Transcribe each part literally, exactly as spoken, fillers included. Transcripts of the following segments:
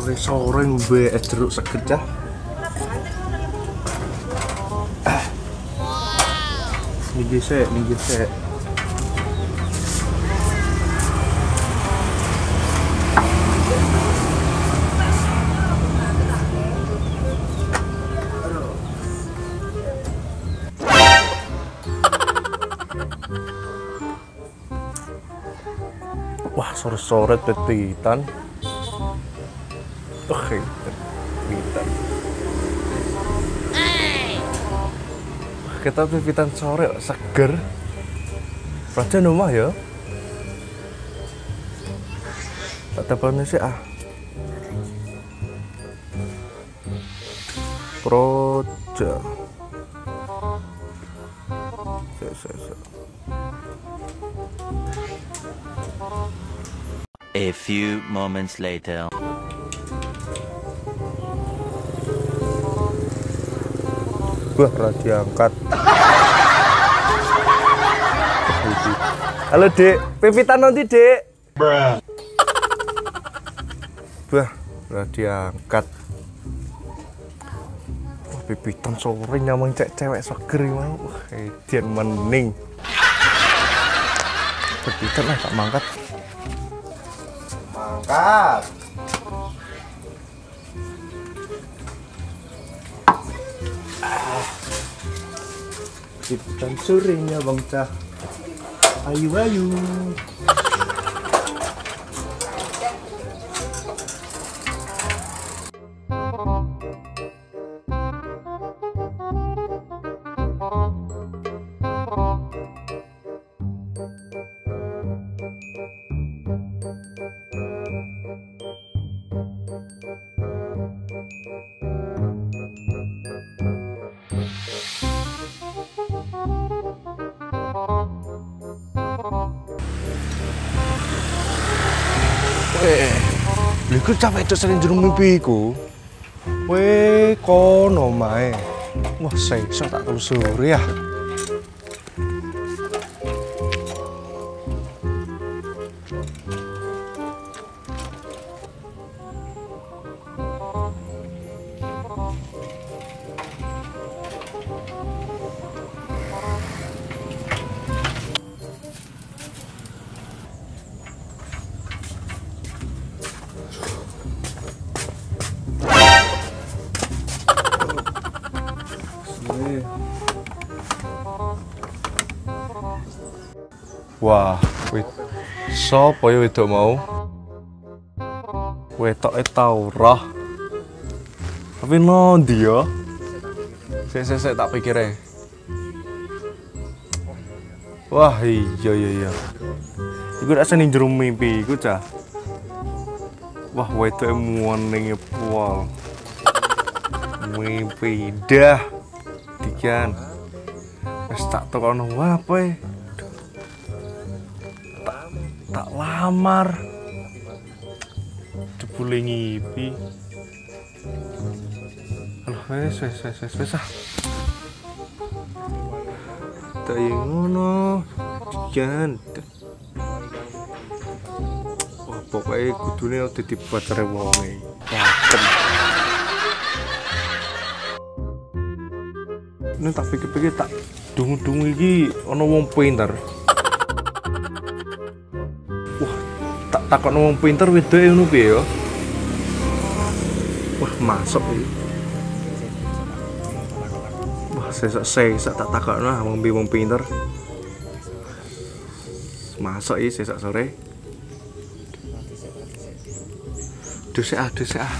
sore-sore ngombe es jeruk seger dah. Minggir sik, minggir sik. Wah, sore-sore tetitan. Oke, tetitan. Kita tetitan sore seger. Raja nomah ya. Tak telepon sih ah. Proja. A few moments later. Wah, ra diangkat. Halo, Dek. Pipitan nanti, Dek. Bruh. Wah, ra diangkat. Wah, pipitan sore nyamang cewek seger mau. Wah, edian mening. Pipitan lah tak mangkat. Mangkat. Ah. Pipitan sorenya Bang Cah. Ayu ayu. Eh, liku capek itu sering jeruk mimpiku. Weh, kono mae. Wah, seiso tak telusuri ya. Wah, wih, sapa ya wedok mau? Wetoke taurah. Tapi nondi ya? Sik sik sik tak pikire. Wah, iya iya iya. Iku rasa ning jero mimpi iku, Cah. Wah, wetoke muwene pol. Mimpi dah. Dikian. Wis tak tekono wae. Tak lamar jebule ngipi. Aduh, wes wes wes wes wes ah. Tak ngono jan. Wah, pokoke kudune dadi pacare wonge. Paten. Nek tak pikir-pikir tak dungu-dungu iki ana wong pinter. Takut ngomong pinter wedok ngono piye ya? Wah, masuk iki. Wah, sesuk-sesuk tak takokno ngomong wong pinter. Masuk iki sesuk sore. Duh sik ah, duh sik ah.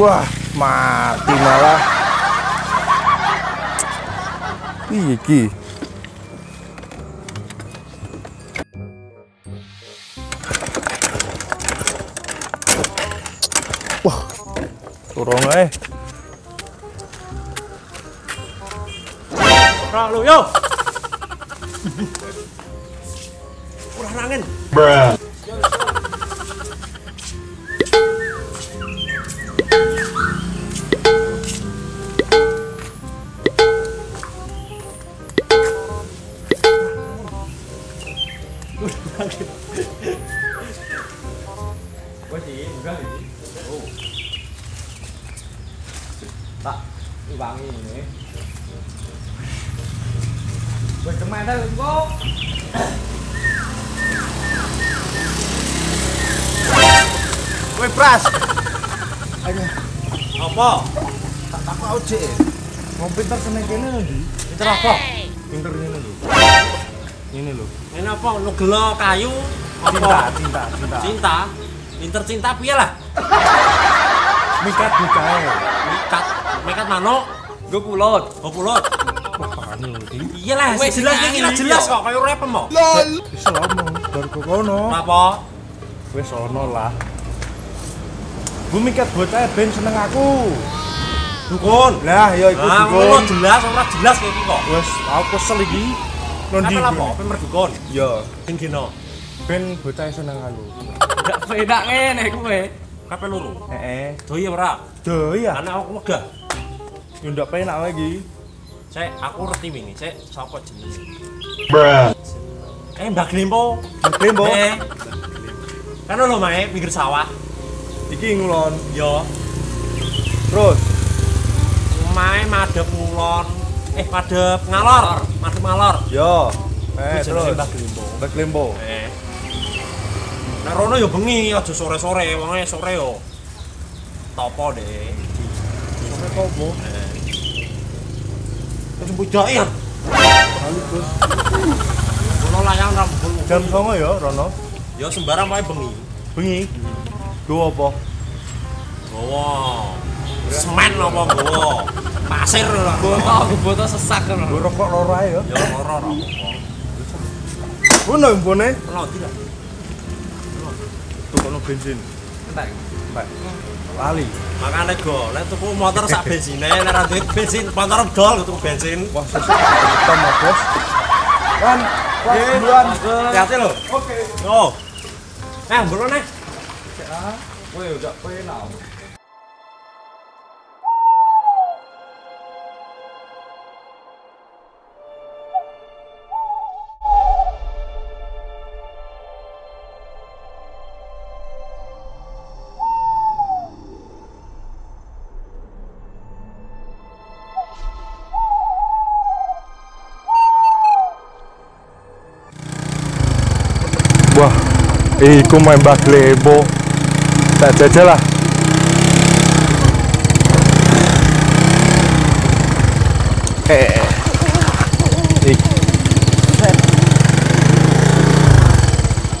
Wah, mati malah. Iki. Turun eh. Ora lu yo. Kurang angin. Bruh. Tak ubangi ini. Buat kemana lu? Woi Pras. Ayo. Apa? Tak takut aja. Mau pinter seneng kene lho, Di. Pinter apa? Pinter ngene lho. Ini lho. Ini apa? Lu gelo kayu apa? Cinta, cinta, cinta. Cinta. Pinter cinta piye lah? Mikat bukae. Mikat, mikat mano? Gue pulut. Oh pulut. Iya lah, jelas iki lah jelas kok kaya rep mo. Lol. Wis ono, bar kono. Napa? Wis ono lah. Bu mikat bocah ben seneng aku. Dukun. Lah ya iku dukun. Jelas ora jelas kaya iki kok. Wis aku kesel iki. Nondi. Apa apa merdukun? Ya, sing dino. Ben bocah seneng aku. Ndak penak ngene kowe. Kape luru? Heeh. Doi ora? Doi ya. Anak aku megah. Yo ndak penak lagi. Cek, aku ngerti wingi. Cek, sapa jenenge? Bruh. Eh, Mbak Glimpo. Mbak Glimpo. Eh. Kan lho mae pinggir sawah. Iki ngulon. Yo. Terus mae madhep ngulon. Eh, madhep ngalor. Madhep ngalor. Yo. Eh, terus Mbak Glimpo. Mbak Glimpo. Eh. Nah, rono yo bengi aja sore-sore, wonge sore yo. Topo deh. Sore kopo. Heeh. Wis bojake ya. Halo, Gus. Ono layang rambul. Jam songo ya, rono. Ya sembarang wae bengi. Bengi. Go apa? Gowo. Semen apa gowo? Pasir lho. Gowo boto sesak lho. Lho rokok loro ae ya. Ya loro rokok. Ono mbone? Ono tidak. Tukono bensin. Entek. Entek. Lali. Makane go, lek tuku motor sak bensine, lek ra duwe bensin, motor dol tuku bensin. Wah, susah temen, Bos. Kan, duluan. Hati-hati lho. Oke. Yo. Nah, mbok neh. Cek ah. Kowe ndak penak. Wah, iku main Mbak Glimpo. Tak jajal lah. Eh. Ik.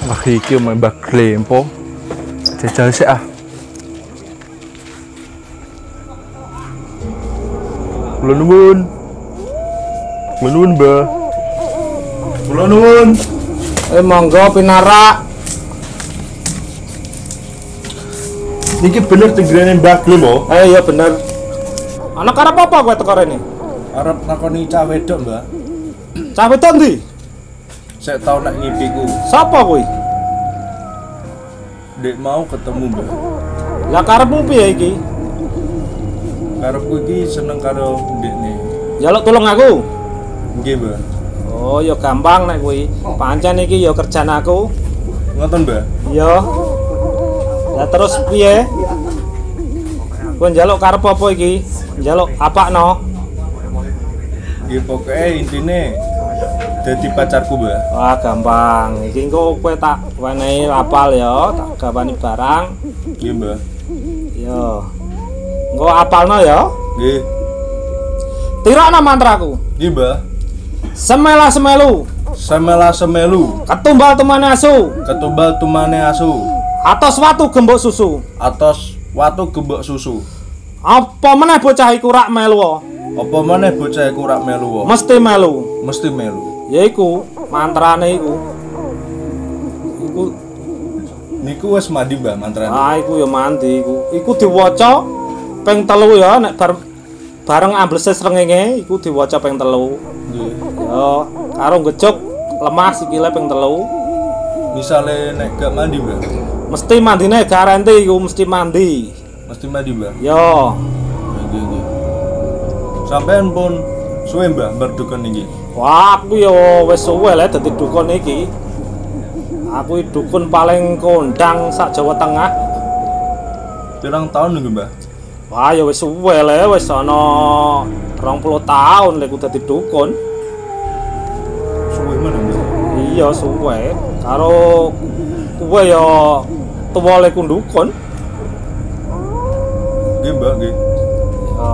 Wah, iki main Mbak Glimpo. Jajal sik ah. Kula nuwun. Kula nuwun, Mbah. Kula nuwun. Eh monggo pinarak. Niki bener tenggene Mbak Glimpo? Eh iya bener. Ana karep apa kowe teko rene? Arep takoni cah wedok, Mbak. Cah wedok ndi? Sek tau nek ngimpiku. Sapa kowe? Dek mau ketemu, Mbak. Lah karepmu piye iki? Karepku iki seneng karo ndekne. Njaluk tulung aku? Nggih, Mbak. Oh, ya gampang nek kuwi. Pancen iki ya kerjaan aku. Ngoten, Mbak? Iya. Lah terus piye? Kowe njaluk karep apa iki? Njaluk apakno? Ya pokoke intine dadi pacarku, Mbak. Wah, gampang. Iki engko kowe tak wenehi lapal ya, tak gawani barang. Nggih, Mbak. Iya. Engko apalno ya? Nggih. Tirokno mantraku. Nggih, Mbak. Semela semelu, semela semelu. Ketumbal tumane asu, ketumbal tumane asu. Atos watu gembok susu, atos watu gembok susu. Apa meneh bocah iku rak melu? Apa meneh bocah iku rak melu? Mesti melu, mesti melu. Yaiku mantrane iku. Iku niku wis mandi, Mbah, mantrane. Ah, iku ya mandi iku. Iku diwaca Peng telu ya, nek bar bareng amblese srengenge iku diwaca peng telu. Nggih. Ya, karo ngejog lemah sikile peng telu. Misale nek gak mandi, Mbak. Mesti mandine garanti iku mesti mandi. Mesti mandi, Mbak. Yo. Nggih, nggih. Sampeyan pun suwe, Mbak, berdukun iki. Wah, aku yo wis suwe lek dadi dukun iki. Aku dukun paling kondang sak Jawa Tengah. Pirang tahun lho, Mbak? Wah, ya wis suwe le, wis ana rong puluh taun lek dadi dukun. Suwe meneh, Mbak. Iya, suwe. Karo kowe ya tuwa lek dukun. Nggih, Mbak, nggih. Ya.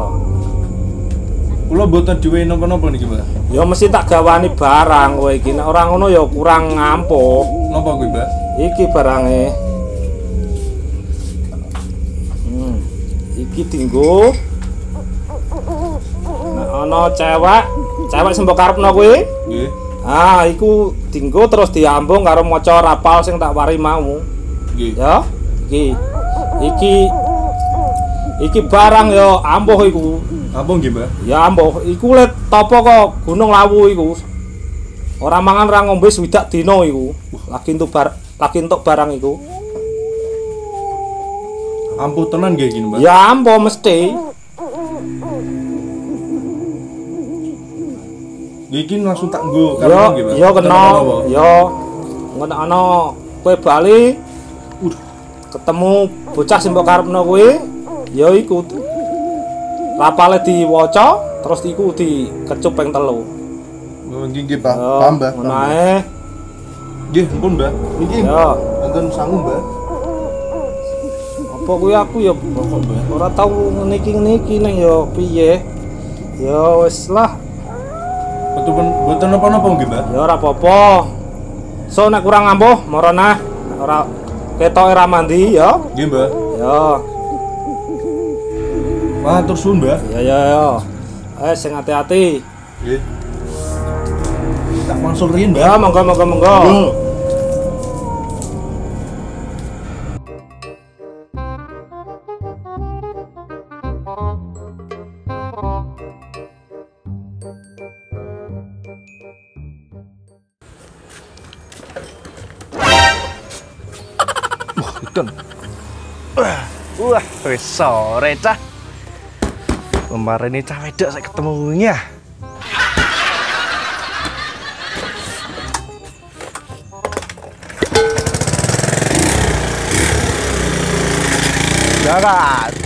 Kula mboten dhewe napa-napa niki, Mbak. Ya mesti tak gawani barang kowe iki. Nek ora ngono ya kurang ampuh. Napa kuwi, Mbak? Iki barange. Hmm. Iki dinggo. Nek ana cewek, cewek sembo karepno kuwi. Nggih. Ah, iku dinggo terus diambung karo maca rapal sing tak wari mau. Nggih. Ya. Iki. Iki iki barang ya ampuh iku. Ampuh nggih, Mbak? Ya ampuh. Iku lek topo kok Gunung Lawu iku. Orang mangan ra ngombe swidak dina iku. Lagi entuk bar, lagi entuk barang iku. Ampuh tenan nggih iki, Mbak? Ya ampuh mesti. Iki langsung tak nggo karo nggih, Mbak. Ya kena. Ya ngono-ono kowe bali ketemu bocah sing mbok karepno kowe, ya iku rapale diwaca terus iku dikecup ping telu. Nggih nggih, Pak. Pambah. Menahe. Nggih, ampun, Mbak. Niki. Ya, wonten sangu, Mbak. Apa kuwi aku ya bokok, Mbak. Ora tau ngene iki ngene iki nang ya piye. Ya wis lah. Mboten mboten napa-napa nggih, Mbak. Ya ora apa-apa. So nek kurang ampuh, marana ora ketoke ra mandi ya. Nggih, Mbak. Ya. Wah, terus suwun, Mbak. Ya ya ya. Eh, sing hati-hati. Nggih. Tak langsung riyen, Mbak. Ya, monggo monggo monggo. Wah, iten. Wah, wis sore cah. Kemarin ini cah wedok saya ketemunya. Jagat.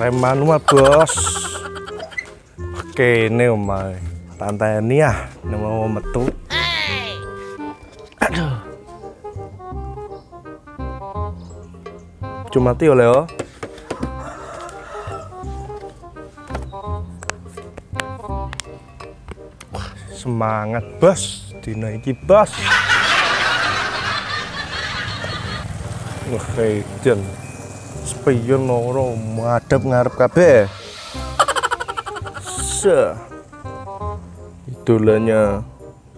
Rem manual, Bos. Oke, ini omah Tante Nia mau metu. Aduh. Cuma ti oleh yo. Semangat, Bos. Dina iki, Bos. Oke, jen. Spion loro madhep ngarep kabeh. Se. Idolanya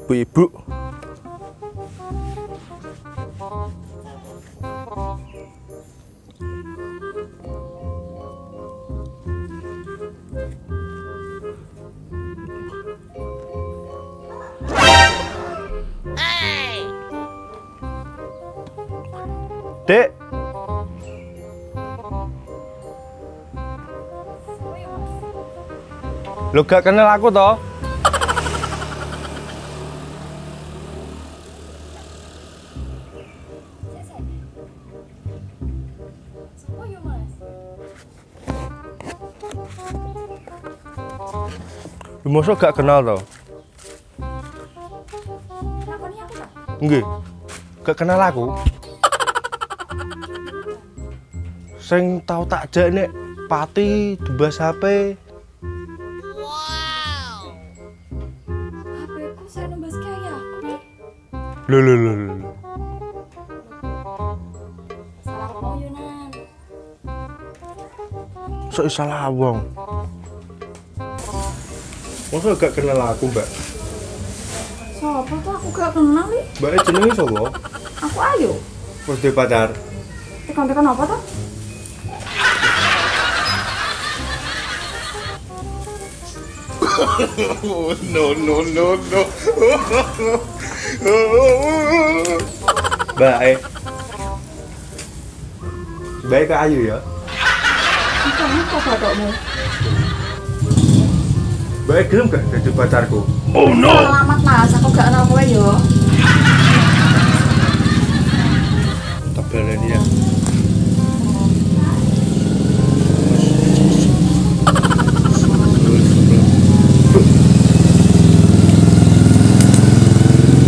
ibu-ibu. Hey. Dek. Lo gak kenal aku toh? Mosok gak kenal toh? Nggih. Gak kenal aku. Sing tau takjak nek Pati dibas H P. Wow. H P-ku saya nembas kaya aku. Lho lho lho lho. Salah koyonan. Sok salah wong. Mosok gak kenal aku, Mbak? Sopo tuh aku gak kenal nih. Mbak jenenge sopo? Aku Ayu. Wes duwe pacar. Tekan-tekan apa tuh? no no no no. Mbak eh. Mbak ke Ayu ya. Itu apa fotomu? Mbak gelem gak dadi pacarku? Oh no. Selamat Mas, aku gak kenal kowe yo. Tak beleni ya.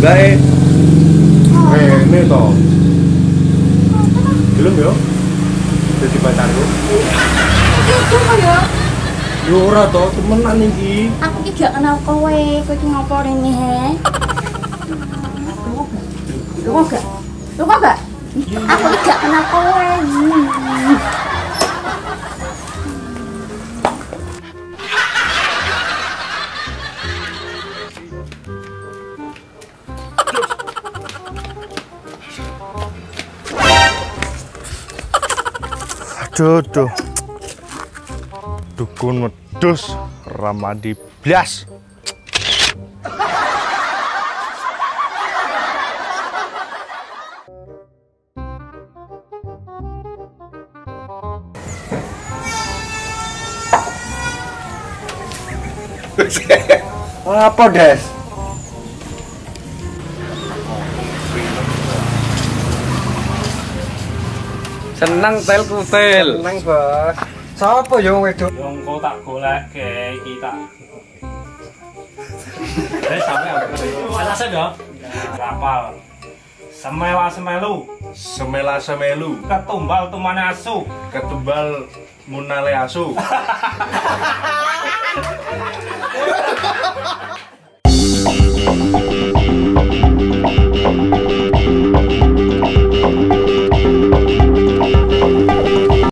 Baik. Eh, ini toh. Gelem yo. Dadi pacarku. Itu kok yo. Yo ora toh, temenan iki. Aku iki gak kenal kowe. Kowe iki ngopo rene he? Lu kok gak? Lu kok gak? Aku iki gak kenal kowe. Aduh, aduh. Dukun medus Ramadi blas. Apa, Des? Seneng telku tel. Seneng, Bos. Sapa yo wedok? Yo engko tak golekke iki tak. Eh sampean alasan yo. Rapal. Semela semelu, semela semelu. Ketumbal tumane asu, ketumbal munale asu.